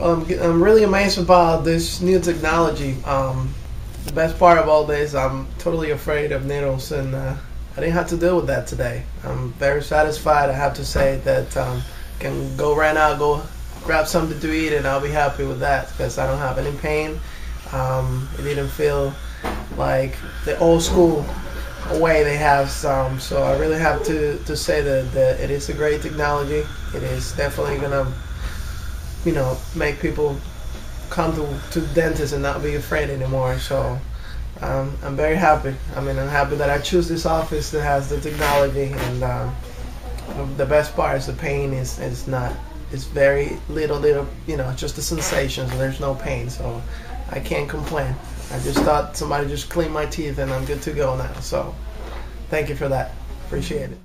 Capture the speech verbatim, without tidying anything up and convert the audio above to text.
Um, I'm really amazed by this new technology. Um, the best part of all this, I'm totally afraid of needles, and uh, I didn't have to deal with that today. I'm very satisfied, I have to say, that um, I can go right now, go grab something to eat, and I'll be happy with that because I don't have any pain. Um, it didn't feel like the old school way they have some, so I really have to, to say that, that it is a great technology. It is definitely going to, you know, make people come to, to the dentist and not be afraid anymore. So um, I'm very happy. I mean, I'm happy that I choose this office that has the technology, and uh, the best part is the pain is, is not, it's very little, little, you know, just the sensations, and there's no pain, so I can't complain. I just thought somebody just cleaned my teeth and I'm good to go now, so thank you for that. Appreciate it.